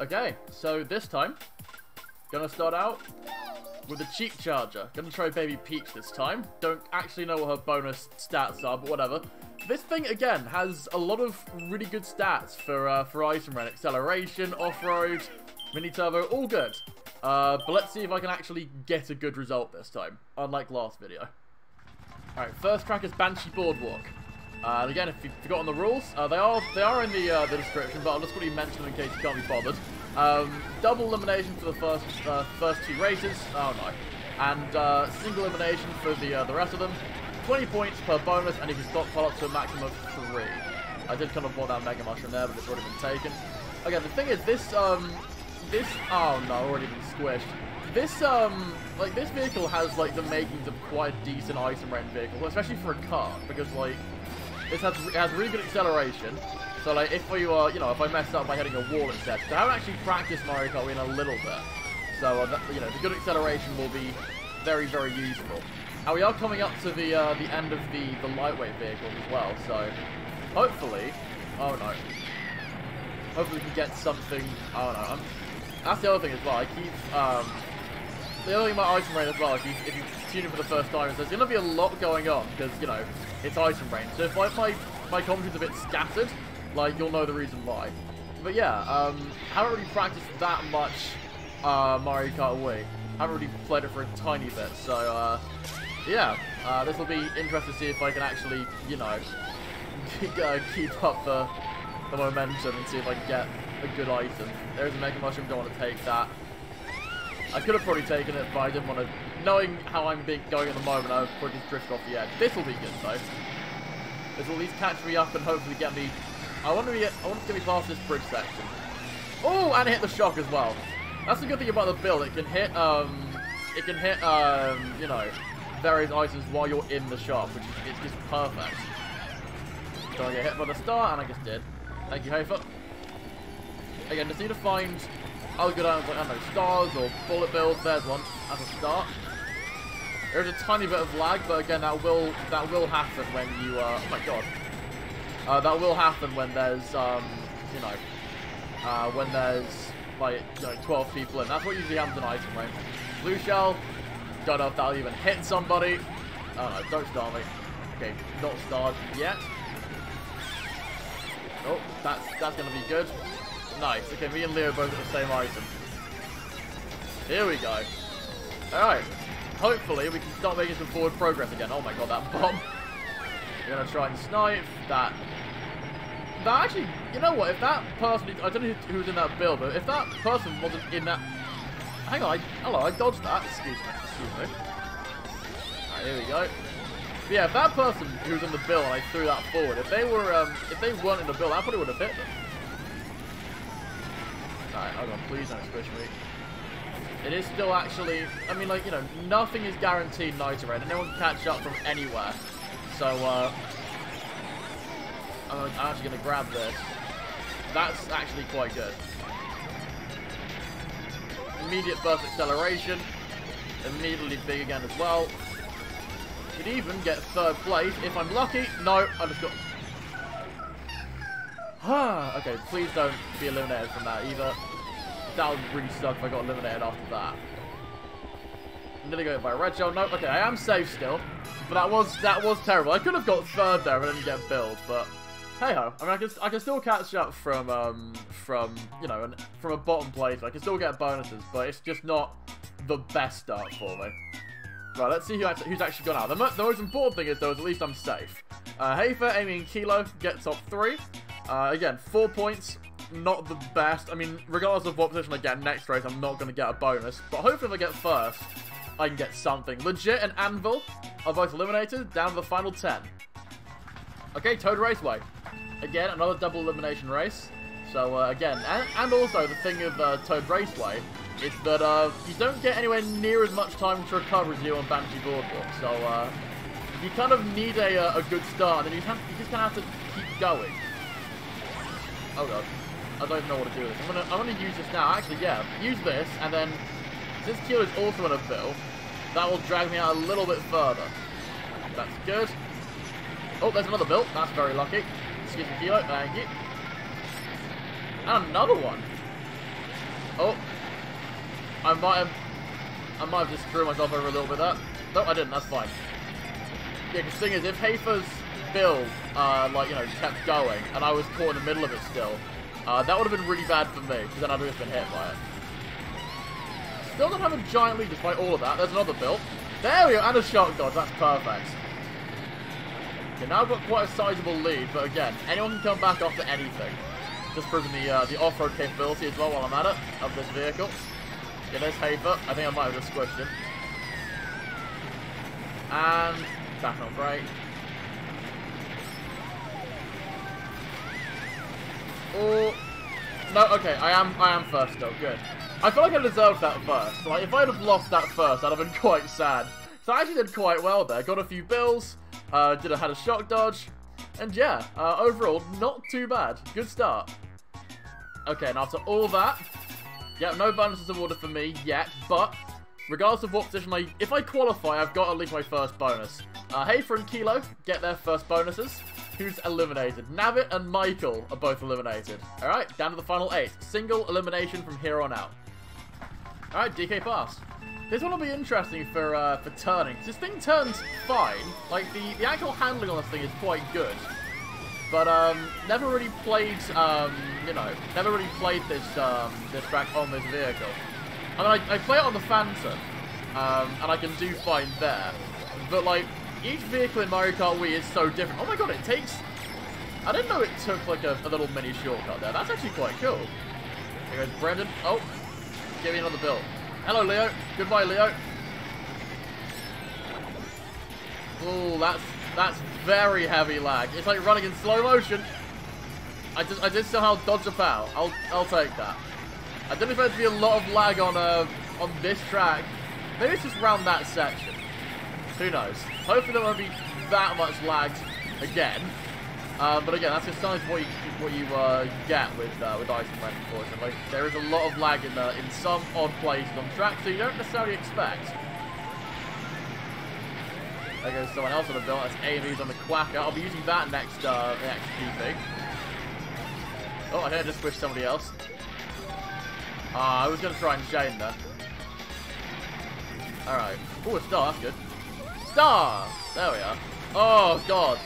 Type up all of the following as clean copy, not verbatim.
Okay, so this time, gonna start out with the Cheep Charger. Gonna try Baby Peach this time. Don't actually know what her bonus stats are, but whatever. This thing, again, has a lot of really good stats for item run. Acceleration, off-road, mini-turbo, all good. But let's see if I can actually get a good result this time, unlike last video. Alright, first track is Banshee Boardwalk. And again, if you've forgotten the rules, they are in the description, but I'll just quickly mention them in case you can't be bothered. Double elimination for the first two races. Oh no. And single elimination for the rest of them. 20 points per bonus, and you can stockpile up to a maximum of 3. I did kind of want that Mega Mushroom there, but it's already been taken. Okay, the thing is, this oh no, already been squished. This vehicle has like the makings of quite a decent item range vehicle, especially for a car, because like this has really good acceleration. So like if you are, you know, if I mess up by hitting a wall, etc. So I haven't actually practiced Mario Kart Wii in a little bit, so you know, the good acceleration will be very, very useful. And we are coming up to the end of the lightweight vehicle as well, so hopefully, oh no, hopefully we can get something. I don't know. That's the other thing as well. I keep the other thing about item rain as well, if you tune in for the first time, is there's going to be a lot going on, because, you know, it's item rain. So if my commentary's a bit scattered, like, you'll know the reason why. But yeah, haven't really practiced that much Mario Kart Wii. Haven't really played it for a tiny bit, so yeah. This will be interesting to see if I can actually, you know, keep up the momentum and see if I can get a good item. There's a Mega Mushroom, don't want to take that. I could have probably taken it, but I didn't want to. Knowing how I'm going at the moment, I would probably just drift off the edge. This will be good though. This will at least catch me up and hopefully get me. I want to get me past this bridge section. Oh, and it hit the shock as well. That's the good thing about the build. It can hit, you know, various items while you're in the shop, which is just perfect. So I get hit by the star, and I just did. Thank you, Hofer. Again, just need to find. I'll go down like, I don't know, stars or bullet bills. There's one as a start. There is a tiny bit of lag, but again, that will happen when you. Oh my god, that will happen when there's you know, when there's like, you know, 12 people in. That's what usually happens in item range. Blue shell. Don't know if that'll even hit somebody. Oh no, don't star me. Okay, not starred yet. Oh, that's gonna be good. Nice. Okay, me and Leo both got the same item. Here we go. Alright. Hopefully we can start making some forward progress again. Oh my god, that bomb. We're going to try and snipe that. That actually, you know what, if that person, I don't know who was in that build, but if that person wasn't in that. Hang on, hello, I dodged that. Excuse me. Alright, here we go. But yeah, if that person who was in the build and I threw that forward, if they weren't in the build, I probably would have hit them. Alright, oh god, please don't squish me. It is still actually, I mean, like, you know, nothing is guaranteed in item rain, and no one can catch up from anywhere. So, I'm actually going to grab this. That's actually quite good. Immediate burst acceleration. Immediately big again as well. Could even get third place if I'm lucky. No, I just got. Okay, please don't be eliminated from that either. That would really suck if I got eliminated after that. I'm gonna go by red shell. Nope. Okay, I am safe still, but that was terrible. I could have got third there and didn't get billed, but hey ho. I mean, I can still catch up from you know, from a bottom place. I can still get bonuses, but it's just not the best start for me. Right, let's see who's actually gone out. The most important thing is though, is at least I'm safe. Hafer, Amy, and Kilo get top 3. Again, 4 points, not the best. I mean, regardless of what position I get next race, I'm not going to get a bonus. But hopefully if I get first, I can get something. Legit and Anvil are both eliminated, down to the final 10. Okay, Toad Raceway. Again, another double elimination race. So, again, and also the thing of Toad Raceway is that you don't get anywhere near as much time to recover as you on Banshee Boardwalk. So, you kind of need a good start, and then you just kind of have to keep going. Oh god, I don't know what to do with this. I'm gonna use this now. Actually, yeah, use this, and then since Kilo's also in a bill, that will drag me out a little bit further. That's good. Oh, there's another bill. That's very lucky. Excuse me, Kilo. Thank you. And another one. I might have just threw myself over a little bit there. No, I didn't, that's fine. Yeah, because the thing is, if Hafer's build, like, you know, kept going, and I was caught in the middle of it still, that would have been really bad for me, because then I'd have just been hit by it. Still don't have a giant lead despite all of that. There's another build. There we go, and a shot dodge, that's perfect. Okay, now I've got quite a sizable lead, but again, anyone can come back after anything. Just proving the off-road capability as well while I'm at it, of this vehicle. Yeah, there's Hafer. I think I might have just squished him. And back on brake. Oh no, okay, I am first though, good. I feel like I deserved that first. Like if I'd have lost that first, I'd have been quite sad. So I actually did quite well there. Got a few bills, had a shock dodge, and yeah, overall not too bad. Good start. Okay, and after all that, yeah, no bonuses awarded for me yet, but regardless of what position if I qualify, I've got at least my first bonus. Hafer and Kilo get their first bonuses. Who's eliminated? Nabbit and Michael are both eliminated. Alright, down to the final 8. Single elimination from here on out. Alright, DK Pass. This one will be interesting for turning. This thing turns fine. Like, the actual handling on this thing is quite good. But, never really played, never really played this track on this vehicle. I mean, I play it on the Phantom, and I can do fine there. But, like, each vehicle in Mario Kart Wii is so different. Oh my god, it takes... I didn't know it took, like, a little mini shortcut there. That's actually quite cool. There goes Brendan. Oh, give me another build. Hello, Leo. Goodbye, Leo. Oh, that's very heavy lag. It's like running in slow motion. I did somehow dodge a foul. I'll take that. I didn't expect to be a lot of lag on this track. Maybe it's just around that section. Who knows? Hopefully there won't be that much lag again. But again, that's just sometimes what you get with Ice and Red, unfortunately. There is a lot of lag in some odd places on track, so you don't necessarily expect. There goes someone else on the build. That's AME's on the Quacker. I'll be using that next GP. Oh, I think I just pushed somebody else. I was going to try and chain there. Alright. Oh, a star. That's good. Star! There we are. Oh, God.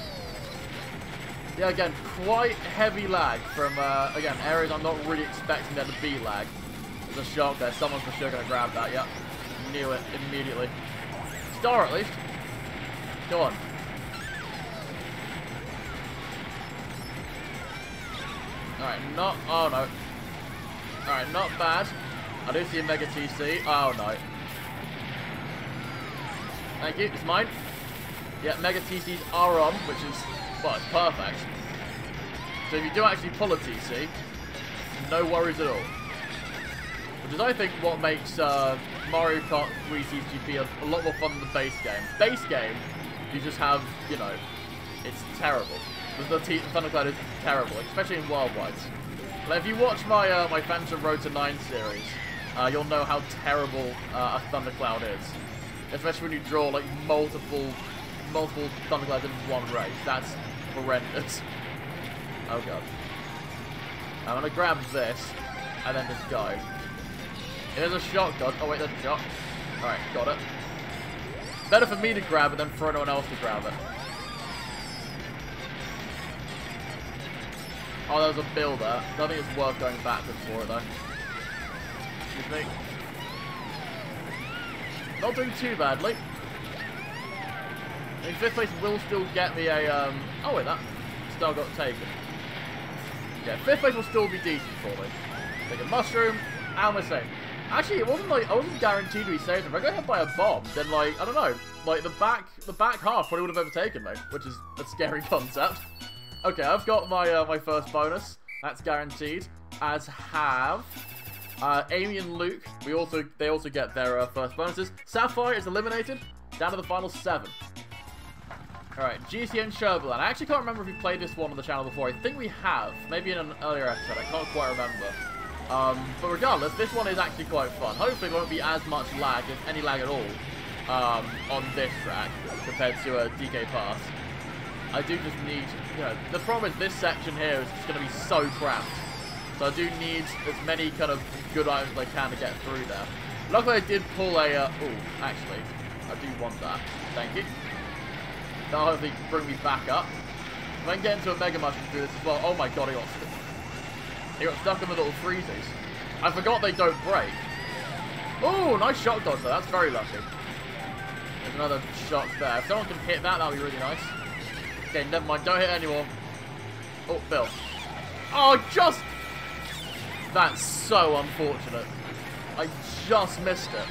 Yeah, again, quite heavy lag from, again, areas I'm not really expecting there to be lag. There's a shark there. Someone's for sure going to grab that. Yep. Knew it immediately. Star, at least. Go on. Alright, not... Oh, no. Alright, not bad. I do see a Mega TC. Oh, no. Thank you. It's mine. Yeah, Mega TCs are on, which is, well, it's perfect. So if you do actually pull a TC, no worries at all. Which is, I think, what makes Mario Kart Wii CTGP a lot more fun than the base game. Base game, you just have, you know, it's terrible. The Thundercloud is terrible, especially in Wild Whites. Like, if you watch my Phantom Road to 9 series, you'll know how terrible a Thundercloud is. Especially when you draw, like, multiple Thunderclouds in one race. That's horrendous. Oh, God. I'm going to grab this, and then just go. There's a shot, God. Oh, wait, there's a shot. Alright, got it. Better for me to grab it than for anyone else to grab it. Oh, there was a builder. I don't think it's worth going backwards for it, though. Excuse me. Not doing too badly. I mean, fifth place will still get me a, oh wait, that star got taken. Yeah, fifth place will still be decent for me. Take a mushroom, and we're safe. Actually, it wasn't like, I wasn't guaranteed to be safe. If I got hit by a bomb, then like, I don't know, like the back half probably would have overtaken me, which is a scary concept. Okay, I've got my, my first bonus. That's guaranteed. As have... Amy and Luke, they also get their first bonuses. Sapphire is eliminated, down to the final 7. Alright, GCN Sherbet Land. I actually can't remember if we played this one on the channel before. I think we have, maybe in an earlier episode, I can't quite remember. But regardless, this one is actually quite fun. Hopefully there won't be as much lag, if any lag at all, on this track compared to a DK Pass. I do just need, you know, the problem is this section here is just going to be so cramped. So I do need as many kind of good items as I can to get through there. Luckily I did pull a, oh, actually, I do want that. Thank you. That'll hopefully bring me back up. If I can get into a Mega Mushroom through this as well. Oh my god, he got stuck in the little freezies. I forgot they don't break. Oh, nice shock dodge though. That's very lucky. There's another shock there. If someone can hit that, that'll be really nice. Okay, never mind. Don't hit anymore. Oh, Bill. Oh, just... That's so unfortunate. I just missed it.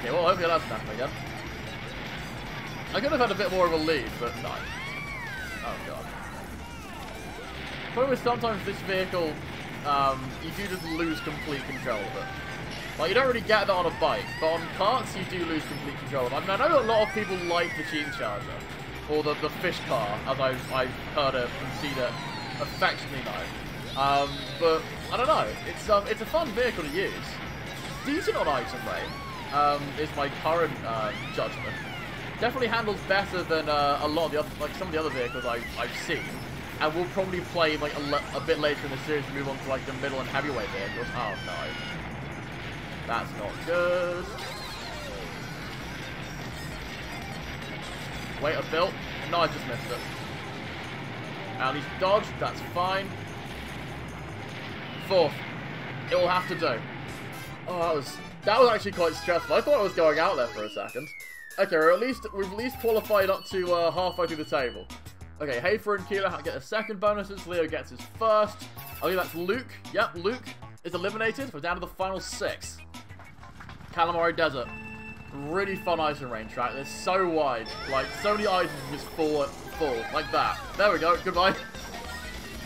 Okay, well, hopefully that's happening again. I could have had a bit more of a lead, but no. Oh, God. The problem is sometimes this vehicle, you do just lose complete control of it. Like, you don't really get that on a bike, but on carts, you do lose complete control of it. I mean, I know a lot of people like the Cheep Charger, or the fish car, as I've heard it and seen it affectionately now. But, I don't know. It's a fun vehicle to use. It's decent on item rate, is my current judgment. Definitely handles better than a lot of the other, like some of the other vehicles I've seen, and we'll probably play like a bit later in the series and move on to like the middle and heavyweight vehicles. Oh no, that's not good. Wait a bit. No, I just missed it. And he's dodged. That's fine. Fourth. It will have to do. Oh, that was actually quite stressful. I thought I was going out there for a second. Okay, or we've at least qualified up to halfway through the table. Okay, Hafer and Keeler get a second bonus since Leo gets his first. I think that's Luke. Yep, Luke is eliminated. We're down to the final six. Calamari Desert. Really fun item rain track. They're so wide. Like, so many items just fall. Like that. There we go. Goodbye.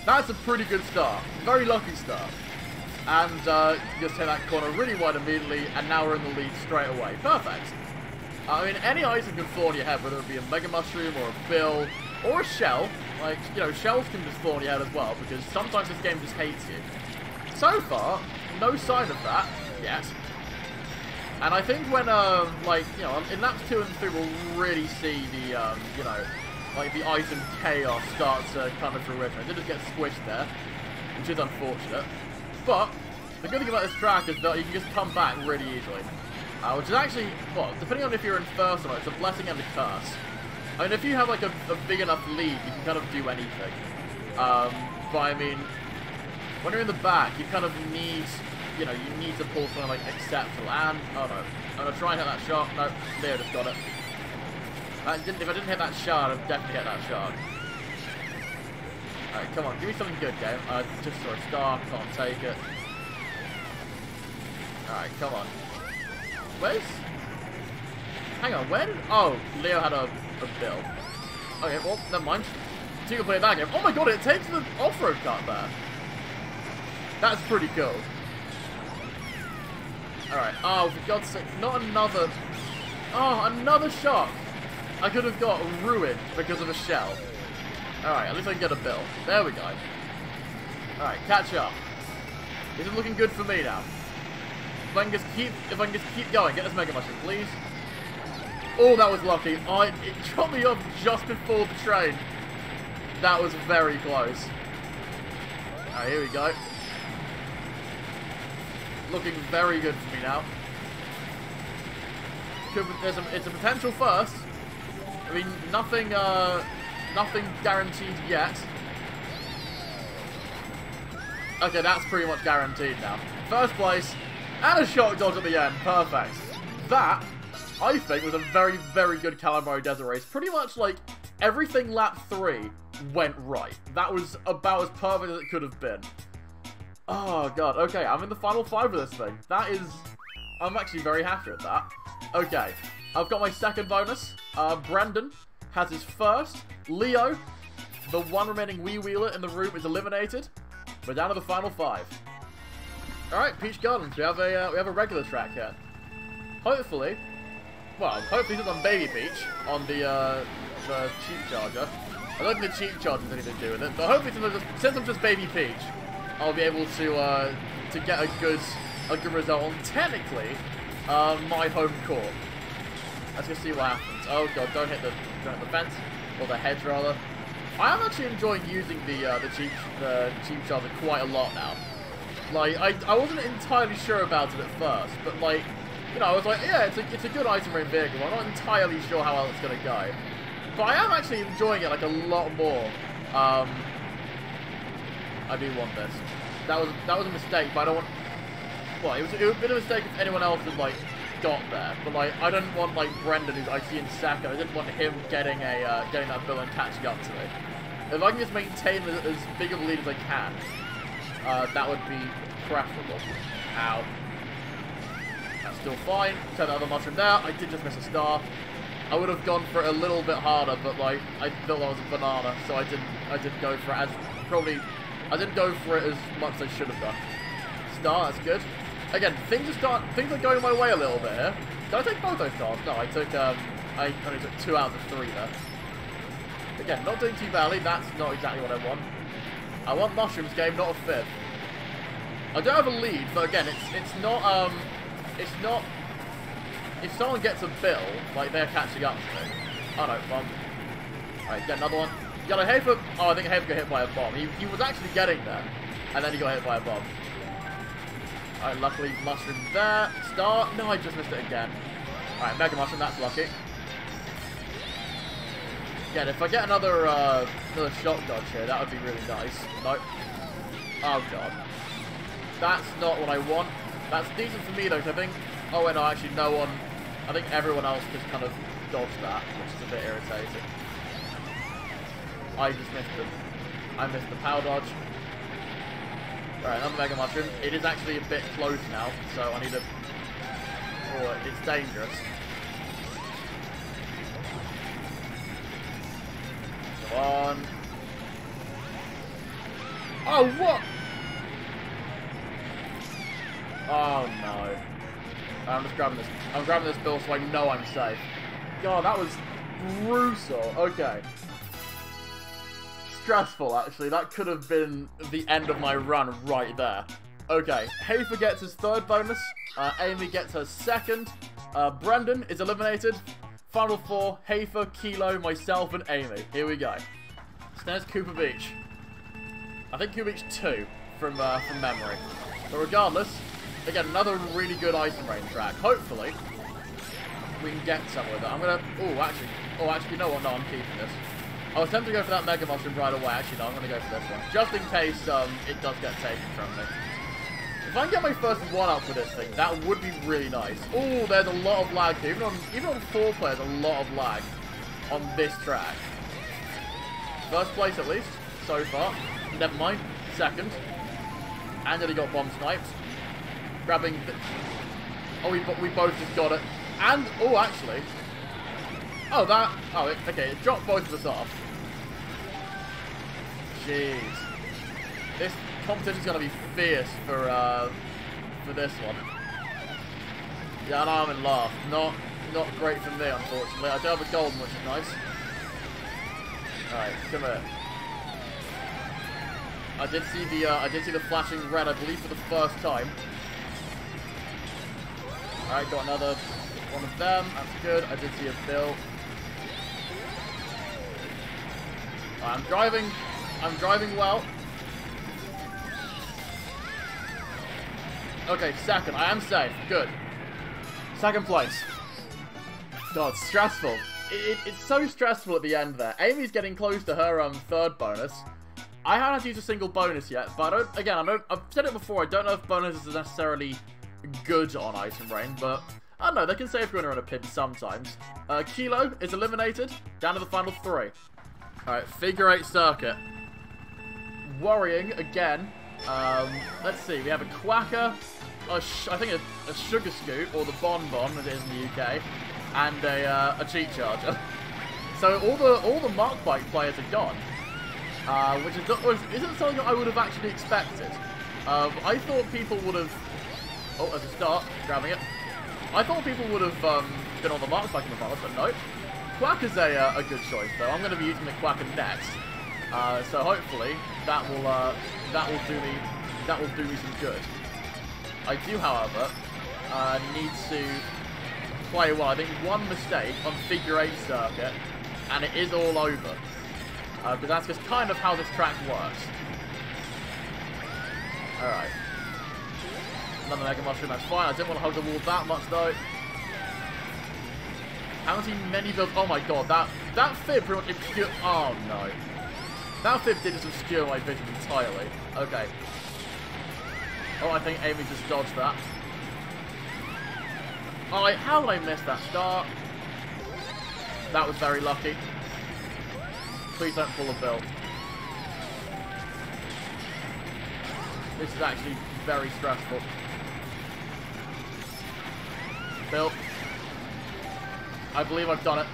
That's a pretty good start. Very lucky start. And just hit that corner really wide immediately, and now we're in the lead straight away. Perfect. I mean, any item can fall on your head, whether it be a Mega Mushroom or a bill or a shell. Like, you know, shells can just fall on your head as well, because sometimes this game just hates you. So far, no sign of that yet. And I think when, like, you know, in laps 2 and 3, we'll really see the, you know, like the item chaos start to come into fruition. I did just get squished there, which is unfortunate. But the good thing about this track is that you can just come back really easily. Which is actually, well, depending on if you're in first or not, it's a blessing and a curse. I mean, if you have, like, a big enough lead, you can kind of do anything. But, I mean, when you're in the back, you kind of need, you know, you need to pull something, like, exceptional. And, oh, no, I'm going to try and hit that shard. No, Leo just got it. If I didn't hit that shard, I'd definitely hit that shard. Alright, come on, give me something good, game. Just saw a star, can't take it. Alright, come on. Where's... Hang on, where did... Oh, Leo had a bill. Okay, well, never mind. So you can play that game. Oh my god, it takes the off-road cart there. That's pretty cool. Alright, oh, for god's sake, not another... Oh, another shot. I could have got ruined because of a shell. Alright, at least I can get a bill. There we go. Alright, catch up. This is looking good for me now. If I can just keep going, get this Mega Mushroom, please. Oh, that was lucky. It dropped me off just before the train. That was very close. Alright, here we go. Looking very good for me now. It's a potential first. I mean, nothing guaranteed yet. Okay, that's pretty much guaranteed now. First place. And a shock dodge at the end. Perfect. That, I think, was a very, very good Calamari Desert race. Pretty much, like, everything lap 3 went right. That was about as perfect as it could have been. Oh, God. Okay, I'm in the final 5 of this thing. That is... I'm actually very happy with that. Okay. I've got my second bonus. Brendan has his first. Leo, the one remaining Wii Wheeler in the room, is eliminated. We're down to the final 5. Alright, Peach Gardens, we have a regular track here. Hopefully, well, hopefully it's on Baby Peach, on the Cheep Charger. I don't think the Cheep Charger has anything to do with it, but hopefully since I'm just Baby Peach, I'll be able to get a good result on, technically, my home court. Let's just see what happens. Oh god, don't hit the fence, or the hedge rather. I am actually enjoying using the Cheep Charger quite a lot now. Like, I wasn't entirely sure about it at first, but like, you know, I was like, yeah, it's a good item in vehicle. I'm not entirely sure how else it's gonna go, but I am actually enjoying it like a lot more. I do want this. That was a mistake, but I don't want. Well, it was a bit of a mistake if anyone else had like got there, but like I didn't want like Brendan, who's I see in second. I didn't want him getting a getting that bill and catching up to me. If I can just maintain as big of a lead as I can, that would be preferable. Ow. That's still fine. Turn the other mushroom there. I did just miss a star. I would have gone for it a little bit harder, but like I thought that was a banana, so I didn't go for it as probably. I didn't go for it as much as I should have done. Star, that's good. Again, things are going my way a little bit here. Did I take both those stars? No, I took I only took 2 out of 3 there. Again, not doing too badly. That's not exactly what I want. I want mushrooms game, not a fifth. I don't have a lead, but again, it's not. If someone gets a bill, like they're catching up to me. Oh no, bomb. Alright, get another one. Yeah, I hate for. Oh, I think I hate got hit by a bomb. He was actually getting there, and then he got hit by a bomb. Alright, luckily mushroom there. Star. No, I just missed it again. Alright, mega mushroom. That's lucky. Again, if I get another another shot dodge here, that would be really nice. No. Oh god. That's not what I want. That's decent for me though, because I think. Oh, and no, actually, no one. I think everyone else just kind of dodged that, which is a bit irritating. I just missed them. I missed the power dodge. Alright, another mega mushroom. It is actually a bit close now, so I need to. Oh, it's dangerous. Come on. Oh, what? Oh no. I'm just grabbing this. I'm grabbing this bill so I know I'm safe. God, that was brutal. Okay. Stressful, actually. That could have been the end of my run right there. Okay. Hafer gets his third bonus. Amy gets her second. Brendan is eliminated. Final four, Hafer, Kilo, myself, and Amy. Here we go. So there's Koopa Beach. I think Koopa Beach 2 from memory. But regardless, again, another really good item rain track. Hopefully, we can get somewhere that I'm gonna. Oh, actually, you know what? No, I'm keeping this. I was tempted to go for that Mega Mushroom right away. Actually, no, I'm gonna go for this one just in case it does get taken from me. If I can get my first one up for this thing, that would be really nice. Oh, there's a lot of lag here. Even on 4 players, a lot of lag on this track. First place at least so far. Never mind. Second. And then he got bomb sniped. Grabbing. Oh, we both just got it. And oh, actually. Oh, that. Oh, okay. It dropped both of us off. Jeez. This competition's gonna be fierce for this one. Yeah, and I'm in last. Not great for me, unfortunately. I do have a golden, which is nice. All right, come here. I did see the flashing red, I believe, for the first time. All right, got another one of them. That's good. I did see a bill. Right, I'm driving well. Okay, second. I am safe. Good. Second place. God, stressful. It's so stressful at the end there. Amy's getting close to her third bonus. I haven't used a single bonus yet, but I've said it before. I don't know if bonuses are necessarily good on item rain, but I don't know. They can save winner on a pin sometimes. Kilo is eliminated. Down to the final 3. All right, figure eight circuit. Worrying again. Let's see. We have a Quacker, I think a Sugarscoot, or the Bon Bon as it is in the UK, and a Cheep Charger. So all the Mark Bike players are gone, which isn't something that I would have actually expected. I thought people would have. Oh, as a start, grabbing it. I thought people would have been on the Mark Bike in the past, but no. Quacker's a good choice though. I'm going to be using the Quacker next. So hopefully that will do me some good. I do, however, need to play well. I think one mistake on figure eight circuit, and it is all over. But that's just kind of how this track works. All right, another Mega Mushroom, that's fine. I didn't want to hug the wall that much though. Haven't seen many builds. Oh my god, that fib pretty much obscured. Oh no. That fib did just obscure my vision entirely. Okay. Oh, I think Amy just dodged that. Oh, how did I miss that start? That was very lucky. Please don't pull a build. This is actually very stressful. Build. I believe I've done it.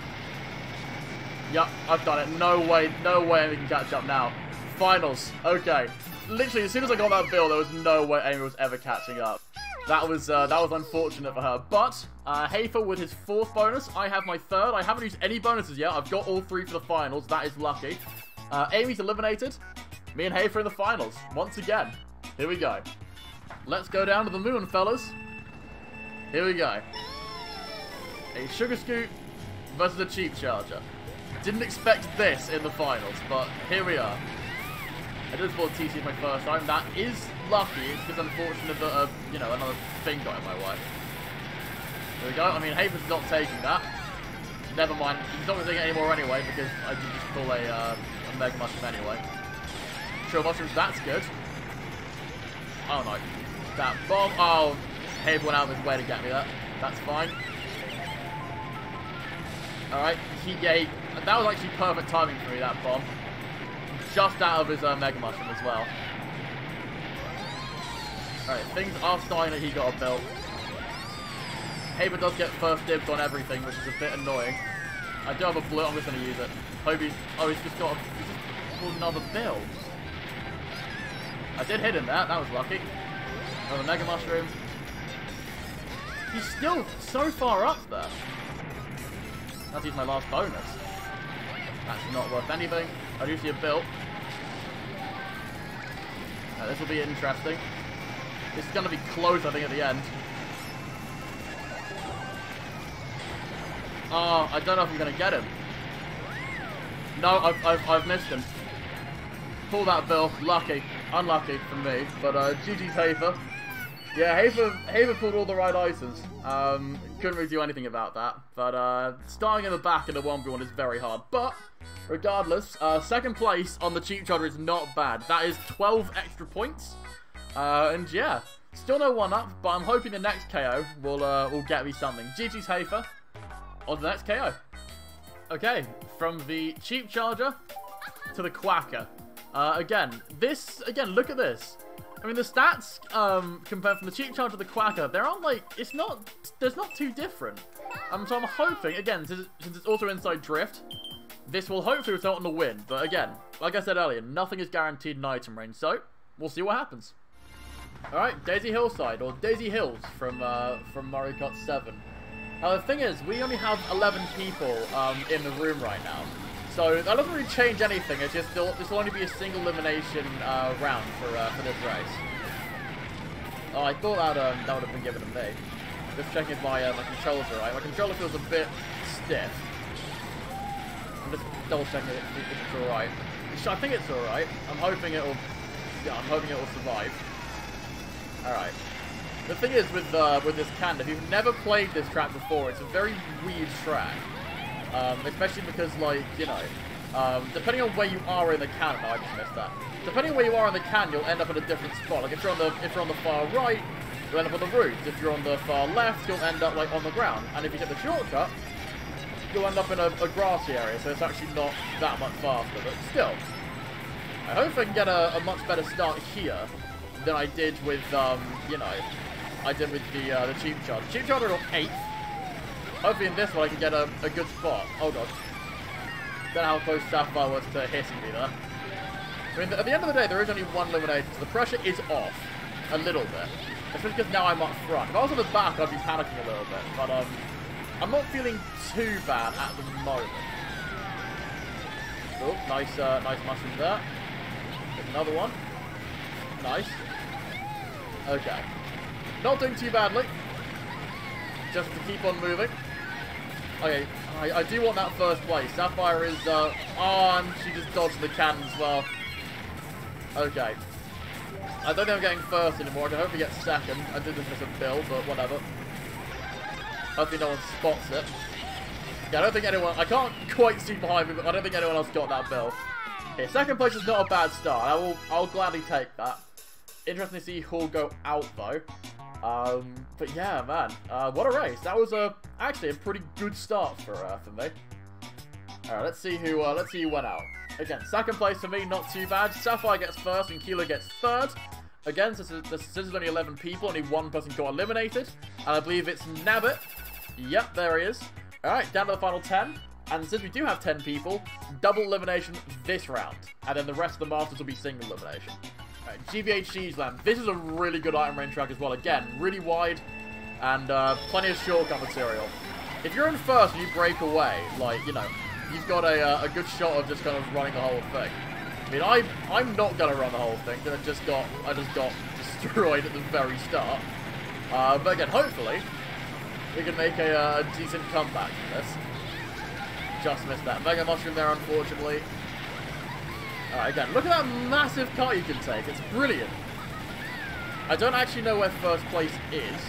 Yep, I've done it. No way Amy can catch up now. Finals. Okay. Literally, as soon as I got that build, there was no way Amy was ever catching up. That was unfortunate for her. But Hafer with his fourth bonus. I have my third. I haven't used any bonuses yet. I've got all three for the finals. That is lucky. Amy's eliminated. Me and Hafer in the finals once again. Here we go. Let's go down to the moon, fellas. Here we go. A Sugarscoot versus a Cheep Charger. Didn't expect this in the finals, but here we are. I did spot TC my first time. That is lucky. It's just unfortunate that you know, another thing got in my way. There we go. I mean, Haven's not taking that. Never mind. He's not going to take it anymore anyway because I did just pull a Mega Mushroom anyway. Trill Mushrooms. That's good. Oh no. That bomb. Oh, Haven went out of his way to get me that. That's fine. Alright, he gave. That was actually perfect timing for me, that bomb. Just out of his Mega Mushroom as well. Alright, things are starting that he got a belt. Haber does get first dibs on everything, which is a bit annoying. I do have a blue, I'm just going to use it. Hope he's. Oh, he's just got a, he's just pulled another build. I did hit him there, that was lucky. Another Mega Mushroom. He's still so far up there. That's used my last bonus. That's not worth anything. I do see a build. Now, this will be interesting. This is going to be close, I think, at the end. Oh, I don't know if I'm going to get him. No, I've missed him. Pull that build. Lucky. Unlucky for me. But GG's Hafer. Yeah, Hafer pulled all the right items. Couldn't really do anything about that. But starting in the back in a 1v1 is very hard. But regardless, second place on the Cheep Charger is not bad. That is 12 extra points. And yeah, still no one up, but I'm hoping the next KO will get me something. GG's Hafer on the next KO. Okay, from the Cheep Charger to the Quacker. Again, look at this. I mean, the stats compared from the Cheep Charger to the Quacker, there aren't like, there's not too different. So I'm hoping, again, since it's also inside drift, this will hopefully result in a win. But again, like I said earlier, nothing is guaranteed in item range, so we'll see what happens. Alright, Daisy Hillside, or Daisy Hills from Mario Kart 7. Now the thing is, we only have 11 people in the room right now. So that doesn't really change anything, it's just this will only be a single elimination round for this race. Oh, I thought that would have been given to me. Just checking if my controllers are right. My controller feels a bit stiff. I'm just double checking if it's alright. I think it's alright. I'm hoping it will survive. Alright. The thing is with this can, if you've never played this track before, it's a very weird track. Especially because, like, you know, depending on where you are in the can, no, I just missed that. Depending on where you are in the can, you'll end up in a different spot. Like, if you're on the far right, you'll end up on the roof. If you're on the far left, you'll end up, like, on the ground. And if you get the shortcut, you'll end up in a grassy area, so it's actually not that much faster. But still, I hope I can get a much better start here than I did with, the Cheep Charger. Cheep Charger on 8th. Hopefully in this one I can get a good spot. Oh god. Don't know how close Sapphire was to hitting me there. I mean, at the end of the day, there is only one elimination, so the pressure is off a little bit. Especially because now I'm up front. If I was on the back, I'd be panicking a little bit, but I'm not feeling too bad at the moment. Oh, nice mushroom there. There's another one. Nice. Okay. Not doing too badly. Just to keep on moving. Okay, I do want that first place. Sapphire is on. She just dodged the can as well. Okay. I don't think I'm getting first anymore. I can hopefully get second. I did just miss a bill, but whatever. Hopefully no one spots it. Yeah, I don't think anyone... I can't quite see behind me, but I don't think anyone else got that bill. Okay, second place is not a bad start. I'll gladly take that. Interesting to see who'll go out, though. But yeah, man. What a race. That was actually a pretty good start for me. Alright, let's see who went out. Again, second place for me, not too bad. Sapphire gets first and Kilo gets third. Again, since there's only 11 people, only one person got eliminated. And I believe it's Nabbit. Yep, there he is. Alright, down to the final 10. And since we do have 10 people, double elimination this round. And then the rest of the Masters will be single elimination. Alright, GBHC's Lamp. This is a really good item range track as well. Again, really wide and plenty of shortcut material. If you're in first and you break away, like, you know, you've got a good shot of just kind of running the whole thing. I mean, I'm not going to run the whole thing because I just got destroyed at the very start. But again, hopefully, we can make a decent comeback from this. Just missed that Mega Mushroom there, unfortunately. Alright, again, look at that massive cut you can take. It's brilliant. I don't actually know where first place is.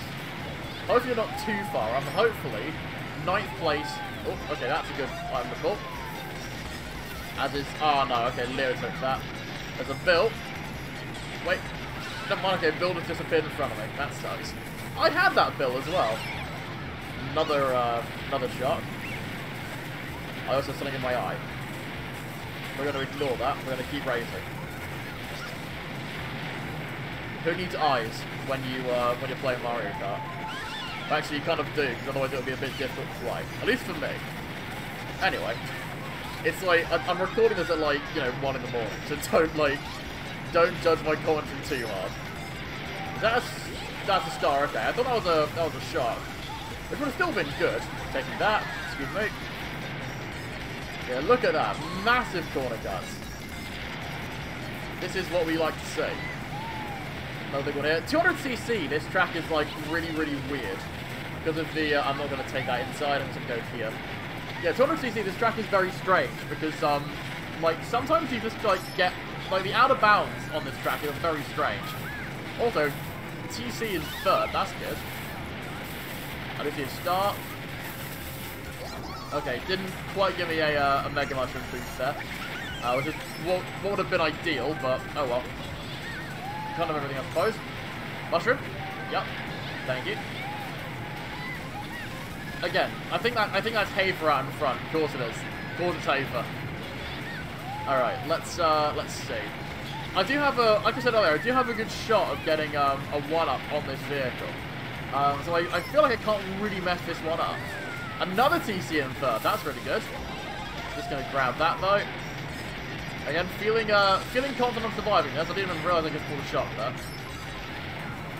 Hopefully you're not too far. I'm hopefully ninth place. Oh, okay, that's a good item to pull. As is... Oh, no, okay, Leo took that. There's a Bill. Wait. Never mind, okay, Bill has disappeared in front of me. That sucks. I had that Bill as well. Another shot. I also have something in my eye. We're going to ignore that. We're going to keep racing. Who needs eyes when you're playing Mario Kart? Actually, you kind of do, because otherwise it'll be a bit difficult to play. At least for me. Anyway, it's like, I'm recording this at like, you know, 1 in the morning, so don't judge my commentary too hard. That's a star, okay. I thought that was a shark. It would have still been good. Taking that, excuse me. Yeah, look at that. Massive corner cuts. This is what we like to see. Another big one here. 200cc, this track is like really, really weird. Because of the, I'm not going to take that inside, I'm just going to go here. Yeah, 200cc, this track is very strange because, like, sometimes you just, like, get, like, the out of bounds on this track is very strange. Also, TC is third, that's good. I didn't see a start. Okay, didn't quite give me a Mega Mushroom boost there. Which is what would have been ideal, but oh well. Kind of everything, I suppose. Mushroom? Yep. Thank you. Again, I think that's Hafer out in front. Of course it is. Of course it's Hafer. Alright, let's see. I do have a, like I said earlier, I do have a good shot of getting a 1-up on this vehicle. So I feel like I can't really mess this one up. Another TC in third. That's really good. Just going to grab that, though. Again, feeling confident of surviving this. I didn't even realize I could pull the shot there.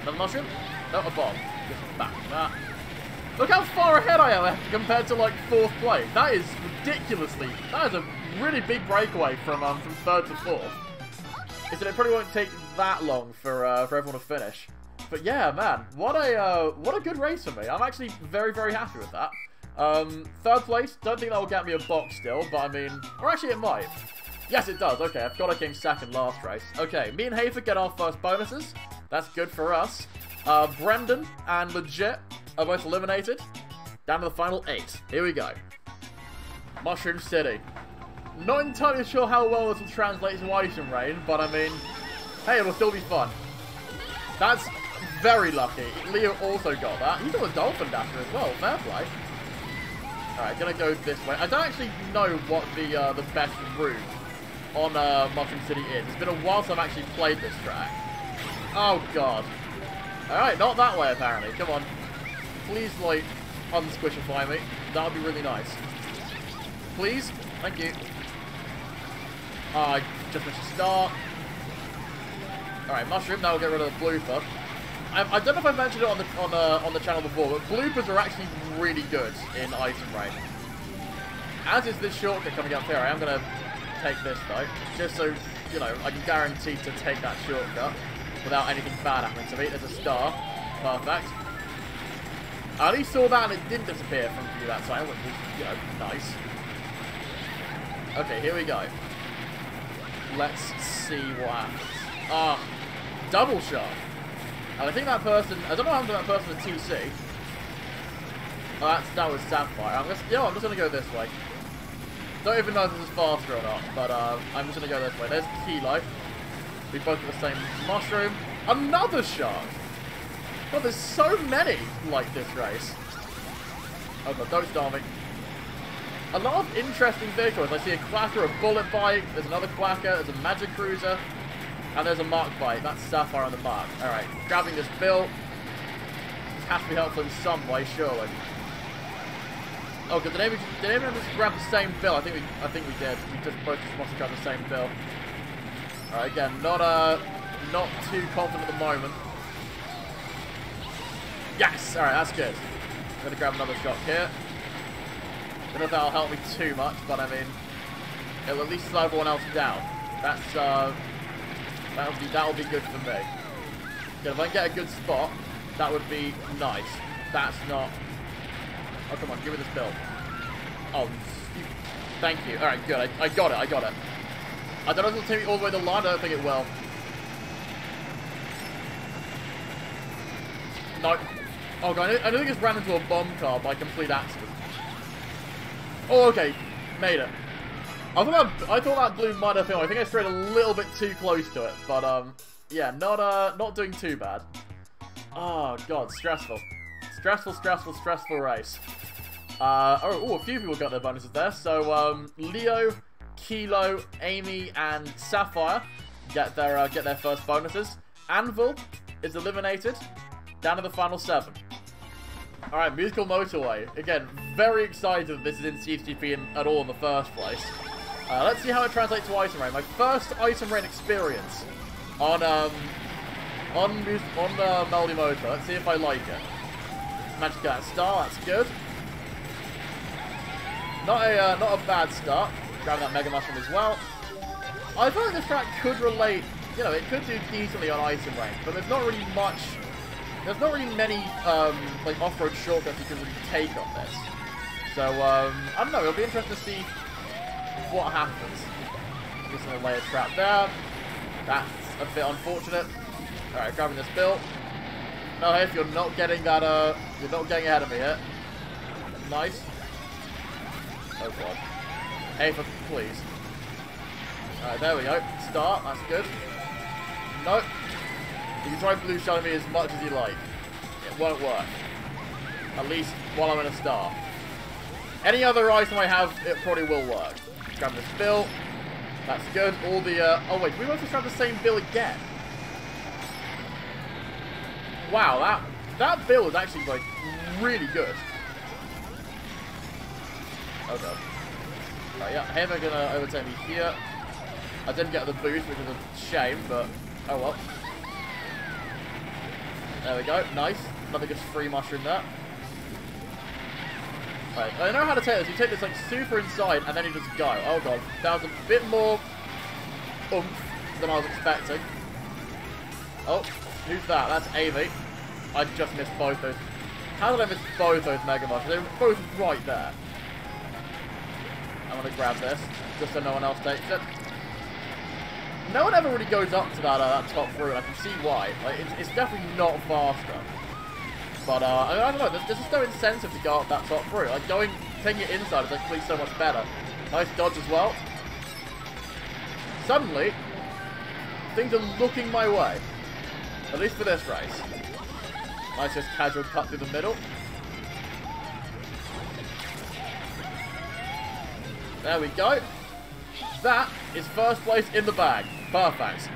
Another mushroom? No, a bomb. Just back from that. Look how far ahead I am compared to, like, fourth place. That is ridiculously... That is a really big breakaway from third to fourth. It probably won't take that long for everyone to finish. But yeah, man, what a good race for me. I'm actually very, very happy with that. Third place, don't think that will get me a box still, but I mean... Or actually, it might. Yes, it does. Okay, I've got I came second last race. Okay, me and Hafer get our first bonuses. That's good for us. Brendan and Legit are both eliminated. Down to the final 8. Here we go. Mushroom City. Not entirely sure how well this will translate to Ice and Rain, but I mean... Hey, it'll still be fun. That's... Very lucky. Leo also got that. He's got a Dolphin Dasher as well. Fair play. Alright, gonna go this way. I don't actually know what the best route on Mushroom City is. It's been a while since I've actually played this track. Oh, God. Alright, not that way, apparently. Come on. Please, like, unsquishify me. That would be really nice. Please? Thank you. I just missed a start. Alright, Mushroom. Now we'll get rid of the blooper. I don't know if I mentioned it on the channel before, but bloopers are actually really good in Ice and Rain. As is this shortcut coming up here. I am going to take this, though, just so, you know, I can guarantee to take that shortcut without anything bad happening to me. There's a star. Perfect. I at least saw that and it didn't disappear from view that time, which was, you know, nice. Okay, here we go. Let's see what happens. Ah. double shot. And I think that person, I don't know what happened to that person with TC. Oh, that was Sapphire. I'm just going to go this way. Don't even know if this is faster or not, but I'm just going to go this way. There's Key Life. We both got the same mushroom. Another shot! God, there's so many like this race. Oh god, don't starve me. A lot of interesting vehicles. I see a Quacker, a Bullet Bike, there's another Quacker, there's a Magikruiser, and there's a Mark Bike. That's Sapphire on the Mark. Alright, grabbing this bill. This has to be helpful in some way, surely. Oh god, did anyone just grab the same bill? I think we did. We just both just must have grabbed the same bill. Alright, again, not too confident at the moment. Yes! Alright, that's good. I'm going to grab another shot here. I don't know if that'll help me too much, but I mean, it'll at least slow everyone else down. That's, that'll be good for me. Good, if I can get a good spot, that would be nice. That's not... Oh, come on, give me this bill. Oh, thank you. Alright, good. I got it, I got it. I don't know if it'll take me all the way to the line, I don't think it will. No. Oh god, I don't think it's ran into a bomb car by complete accident. Oh, okay. Made it. I thought that blue mud up hill. I think I strayed a little bit too close to it, but yeah, not doing too bad. Oh god, stressful. Stressful, stressful, stressful race. A few people got their bonuses there. So Leo, Kilo, Amy, and Sapphire get their first bonuses. Anvil is eliminated. Down to the final 7. Alright, Musical Motorway. Again, very excited that this is in CTGP at all in the first place. Let's see how it translates to item rain. My first item rain experience on Melody Motor. Let's see if I like it. Managed to get that star, that's good. Not a bad start. Grab that Mega Mushroom as well. I feel like this track could relate, you know, it could do decently on item rain, but there's not really much... There's not really many like off-road shortcuts you can really take on this. So, I don't know, it'll be interesting to see what happens. I'm just going to lay a trap there. That's a bit unfortunate. Alright, grabbing this bill. No, if you're not getting that, you're not getting ahead of me here. Nice. Oh god. Hey, for please. Alright, there we go. Start, that's good. Nope. You can try blue shot me as much as you like. It won't work. At least while I'm in a star. Any other item I have, it probably will work. Grab this bill. That's good. All the... oh, wait. We must have grabbed the same bill again. Wow, that bill is actually, like, really good. Oh, no. Right, yeah. Him are going to overtake me here. I didn't get the boost, which is a shame, but... Oh, well. There we go, nice. Another just free mushroom there. Right, I know how to take this. You take this like super inside and then you just go. Oh god, that was a bit more oomph than I was expecting. Oh, who's that? That's Amy. I just missed both those. How did I miss both those Mega Mushrooms? They were both right there. I'm gonna grab this, just so no one else takes it. No one ever really goes up to that top route. I can see why. Like, it's definitely not faster. But, I don't know. There's just no incentive to go up that top route. Like, taking it inside is actually so much better. Nice dodge as well. Suddenly, things are looking my way. At least for this race. Nice just casual cut through the middle. There we go. That is first place in the bag. Perfect.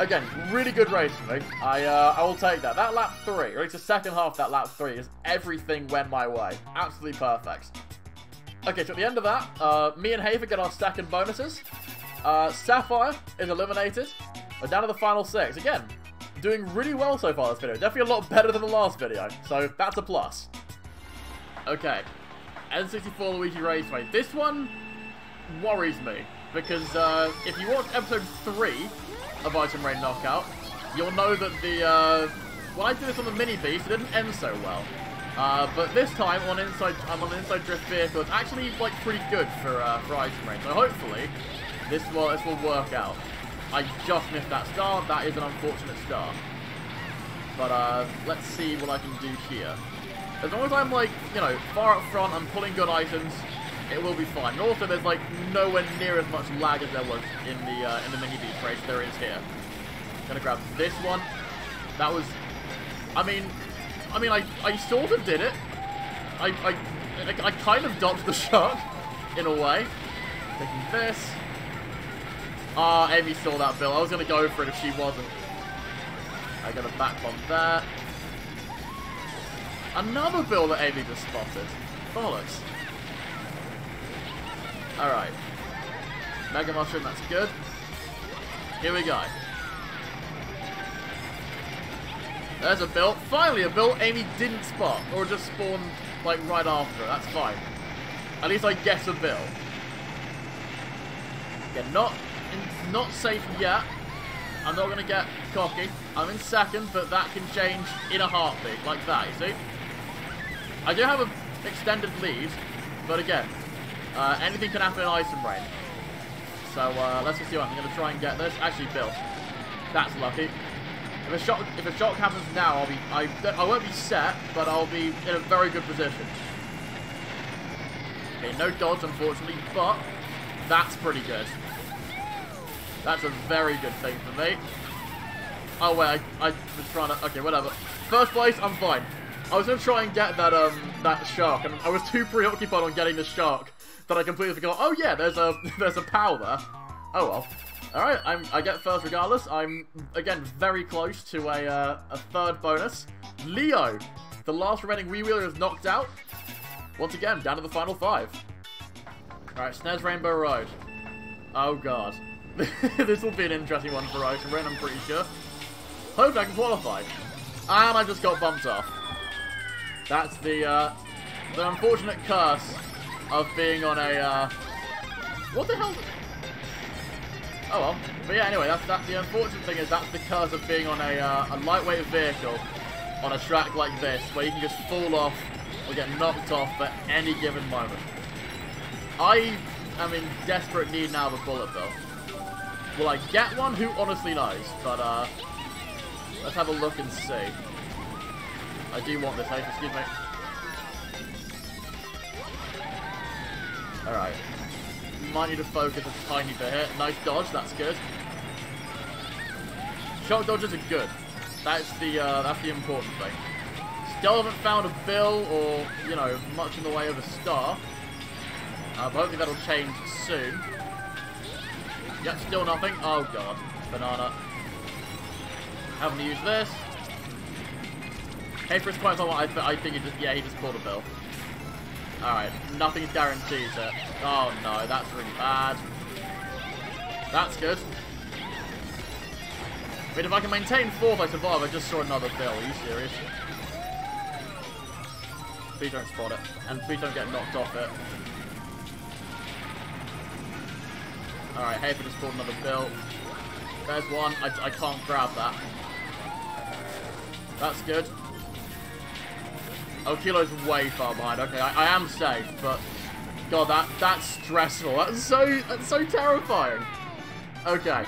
Again, really good race for me. I will take that. That lap 3, or it's the second half of that lap 3, is everything went my way. Absolutely perfect. Okay, so at the end of that, me and Haver get our second bonuses. Sapphire is eliminated. We're down to the final 6. Again, doing really well so far this video. Definitely a lot better than the last video, so that's a plus. Okay, N64 Luigi Raceway. This one worries me. Because if you watch episode 3 of Item Rain Knockout, you'll know that the when I did this on the Mini Beast, it didn't end so well. But this time I'm on an inside drift vehicle. It's actually like pretty good for Item Rain. So hopefully this will work out. I just missed that star. That is an unfortunate star. But let's see what I can do here. As long as I'm, like, you know, far up front, I'm pulling good items, it will be fine. And also, there's, like, nowhere near as much lag as there was in the Mini Beast race there is here. Gonna grab this one. That was... I mean, I sort of did it. I kind of dodged the shark, in a way. Taking this. Ah, Amy saw that, Bill. I was gonna go for it if she wasn't. I got a back bump there. Another Bill that Amy just spotted. Bollocks. Alright. Mega Mushroom, that's good. Here we go. There's a Bill. Finally a Bill Amy didn't spot. Or just spawned, like, right after it. That's fine. At least I guess a Bill. Again, not safe yet. I'm not going to get cocky. I'm in second, but that can change in a heartbeat, like that, you see? I do have an extended lead, but again, anything can happen in ice and rain. So, let's just see what I'm going to try and get this. Actually, Bill, that's lucky. If a shock happens now, I'll be, I won't be set, but I'll be in a very good position. Okay, no dodge, unfortunately, but that's pretty good. That's a very good thing for me. Oh, wait, I was trying to... Okay, whatever. First place, I'm fine. I was going to try and get that that shark, and I was too preoccupied on getting the shark that I completely forgot. Oh, yeah, there's a pal there. Oh, well. All right, I get first regardless. I'm, again, very close to a third bonus. Leo, the last remaining Wii Wheeler, is knocked out. Once again, down to the final five. All right, Snaz Rainbow Road. Oh, God. This will be an interesting one for Ocean Rain, I'm pretty sure. Hopefully I can qualify. And I just got bumped off. That's the unfortunate curse of being on a... what the hell? Oh well. But yeah, anyway, that's the unfortunate thing is that's the curse of being on a lightweight vehicle on a track like this, where you can just fall off or get knocked off at any given moment. I am in desperate need now of a bullet bill. Will I get one? Who honestly knows? But, let's have a look and see. I do want this, hey? Excuse me. Alright. Might need to focus a tiny bit here. Nice dodge, that's good. Shock dodges are good. That's the important thing. Still haven't found a bill or, you know, much in the way of a star. But hopefully that'll change soon. Yep, still nothing. Oh, God. Banana. Haven't used this. Hey, for his quite I think he just... Yeah, he just pulled a bill. Alright. Nothing's guaranteed there. Oh, no. That's really bad. That's good. I mean, if I can maintain fourth, I survive. I just saw another bill. Are you serious? Please don't spot it. And please don't get knocked off it. Alright, Hafer just pulled another bill. There's one. I can't grab that. That's good. Oh, Kilo's way far behind. Okay, I am safe, but... God, that's stressful. That's so terrifying. Okay.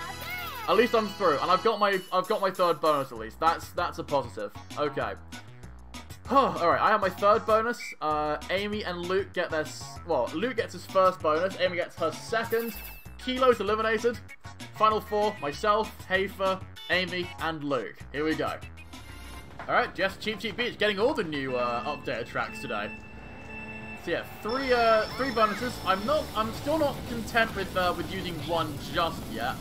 At least I'm through. And I've got my third bonus at least. That's a positive. Okay. Alright, I have my third bonus. Amy and Luke get their... Well, Luke gets his first bonus. Amy gets her second. Kilo's eliminated. Final four, myself, Hafer, Amy, and Luke. Here we go. Alright, just Cheep Cheep Beach getting all the new updated tracks today. So yeah, three bonuses. I'm still not content with using one just yet.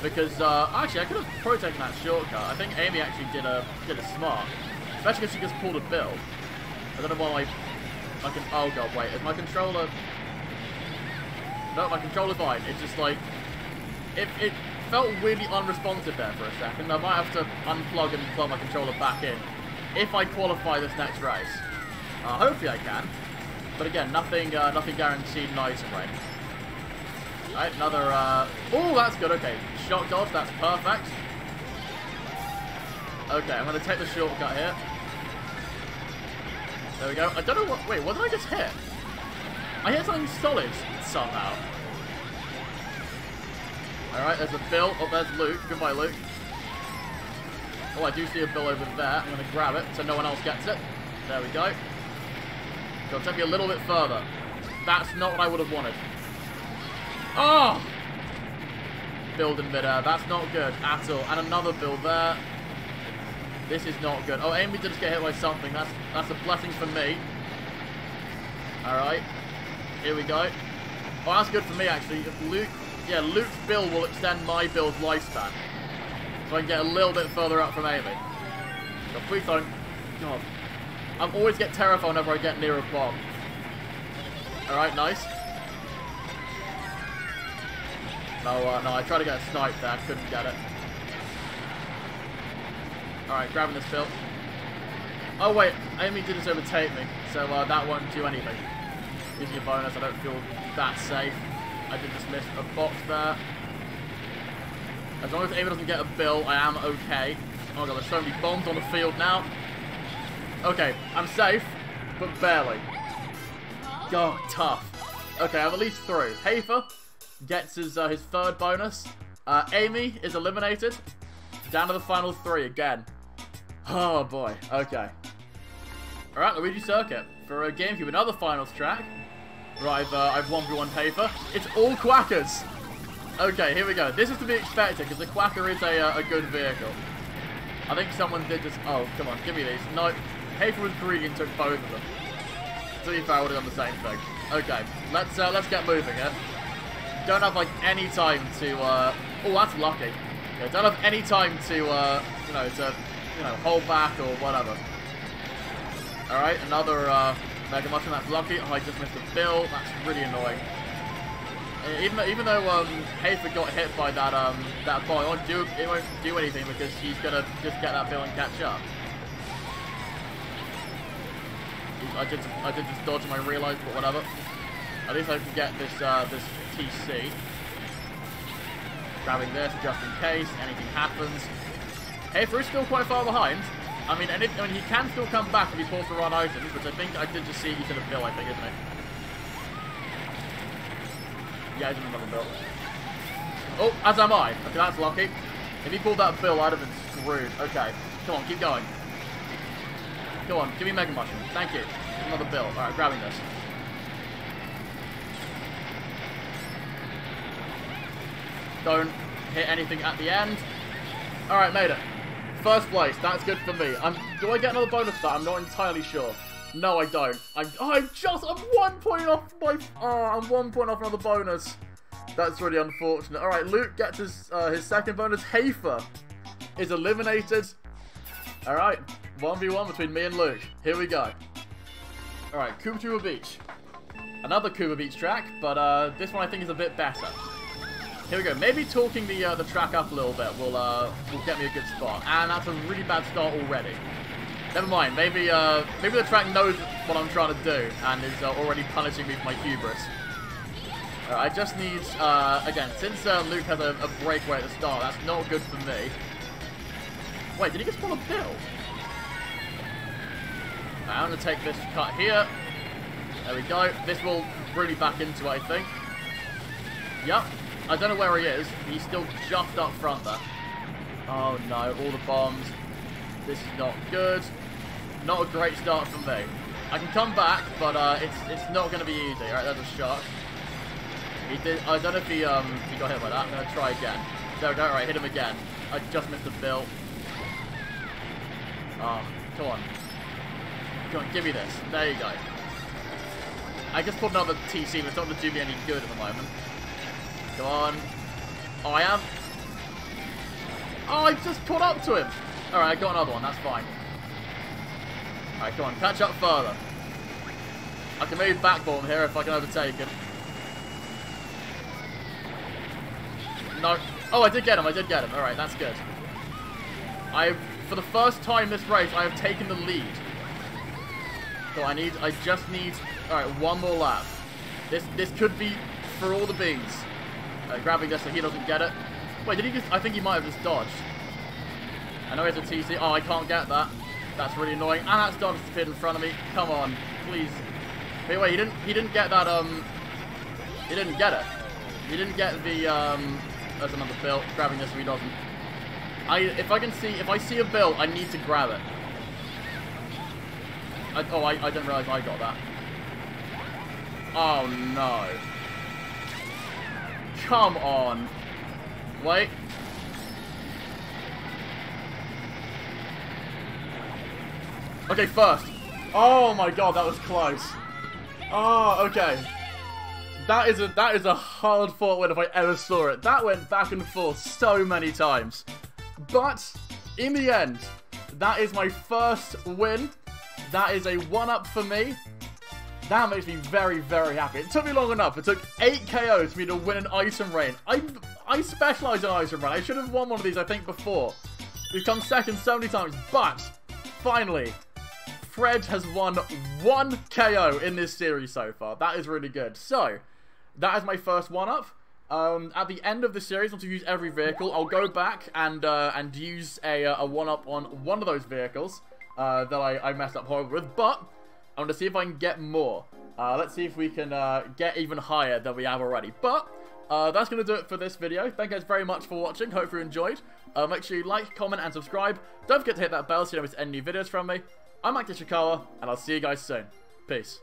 Because actually I could have probably taken that shortcut. I think Amy actually did a smart. Especially because she just pulled a bill. I don't know why I can oh god wait, is my controller No, my controller's fine. It's just like... It felt weirdly unresponsive there for a second. I might have to unplug and plug my controller back in if I qualify this next race. Hopefully I can. But again, nothing guaranteed in ice and rain. Alright, another... Oh, that's good. Okay, shot dodge. That's perfect. Okay, I'm going to take the shortcut here. There we go. I don't know what... Wait, what did I just hit? I hit something solid somehow. Alright, there's a Bill. Oh, there's Luke. Goodbye, Luke. Oh, I do see a Bill over there. I'm going to grab it so no one else gets it. There we go. So it'll take me a little bit further. That's not what I would have wanted. Oh! Build in midair. That's not good at all. And another build there. This is not good. Oh, Amy did just get hit by something. That's a blessing for me. Alright. Here we go. Oh, that's good for me, actually. If Luke... Yeah, Luke's build will extend my build's lifespan. So I can get a little bit further up from Amy. So please don't... God. I always get terrified whenever I get near a bomb. Alright, nice. No, I tried to get a snipe there. I couldn't get it. Alright, grabbing this fill. Oh, wait. Amy did just overtake me. So that won't do anything. Gives me a bonus. I don't feel that safe. I did just miss a box there. As long as Amy doesn't get a bill, I am okay. Oh, God. There's so many bombs on the field now. Okay. I'm safe, but barely. God, tough. Okay, I'm at least through. Hafer gets his third bonus. Amy is eliminated. Down to the final three again. Oh boy. Okay. Alright, Luigi Circuit for GameCube, another finals track. Right, I've 1v1 Hafer. It's all Quackers. Okay, here we go. This is to be expected because the Quacker is a good vehicle. I think someone did just... Oh, come on, give me these. No, Hafer was greedy and took both of them. To be fair, I would have done the same thing. Okay, let's get moving here. Don't have, like, any time to, oh, that's lucky. Yeah, don't have any time to, you know, hold back or whatever. Alright, another, Mega Mushroom, that's lucky. Oh, I just missed a bill. That's really annoying. Even though, Hafer got hit by that, that boy, it won't do anything because she's gonna just get that bill and catch up. I did just dodge him, I realised, but whatever. At least I can get this, this... TC. Grabbing this just in case anything happens. Hafer is still quite far behind. I mean, he can still come back if he pulls the run items, which I think I did just see. He's in a bill, I think, isn't he? Yeah, he's in another bill. Oh, as am I. Okay, that's lucky. If he pulled that bill, I'd have been screwed. Okay, come on, keep going. Come on, give me Mega Mushroom. Thank you. Another bill. Alright, grabbing this. Don't hit anything at the end. Alright, made it. First place. That's good for me. Do I get another bonus for that? I'm not entirely sure. No, I don't. I'm 1 point off my... Oh, I'm 1 point off another bonus. That's really unfortunate. Alright, Luke gets his second bonus. Hafer is eliminated. Alright, 1v1 between me and Luke. Here we go. Alright, Koopa Troopa Beach. Another Koopa Beach track, but this one I think is a bit better. Here we go. Maybe talking the track up a little bit will get me a good spot. And that's a really bad start already. Never mind. Maybe maybe the track knows what I'm trying to do and is already punishing me for my hubris. All right, I just need again, since Luke has a breakaway at the start, that's not good for me. Wait, did he just pull a bill? I'm gonna take this cut here. There we go. This will really back into it, I think. Yep. I don't know where he is. He's still just up front there. Oh no, all the bombs. This is not good. Not a great start for me. I can come back, but it's not going to be easy. Alright, there's a shark. He did. I don't know if he got hit by that. I'm going to try again. There we go. Alright, hit him again. I just missed the bill. Oh, come on. Come on, give me this. There you go. I just put another TC, but it's not going to do me any good at the moment. Come on. Oh, I am. Oh, I just caught up to him. All right, I got another one. That's fine. All right, come on. Catch up further. I can maybe backbomb here if I can overtake him. No. Oh, I did get him. I did get him. All right, that's good. For the first time this race, I have taken the lead. So I just need, all right, one more lap. This could be for all the beans. Grabbing this so he doesn't get it. Wait, did he just... I think he might have just dodged. I know he has a TC. Oh, I can't get that. That's really annoying. And that's dodged in front of me. Come on, please. Anyway, he didn't get that, he didn't get it. He didn't get the, That's another bill. Grabbing this if he doesn't. If I see a bill, I need to grab it. I didn't realize I got that. Oh no. Come on. Wait. Okay, first. Oh my god, that was close. Oh, okay. That is a hard-fought win if I ever saw it. That went back and forth so many times. But in the end, that is my first win. That is a 1-up for me. That makes me very, very happy. It took me long enough. It took 8 KOs for me to win an item reign. I specialise in item reign. I should have won one of these, I think, before. We've come second so many times, but finally, Fred has won 1 KO in this series so far. That is really good. So, that is my first 1-up. At the end of the series, once I've used every vehicle, I'll go back and use a 1-up on one of those vehicles that I messed up horribly with, but I want to see if I can get more. Let's see if we can get even higher than we have already. But that's going to do it for this video. Thank you guys very much for watching. Hope you enjoyed. Make sure you like, comment, and subscribe. Don't forget to hit that bell so you don't miss any new videos from me. I'm Act Ishikawa, and I'll see you guys soon. Peace.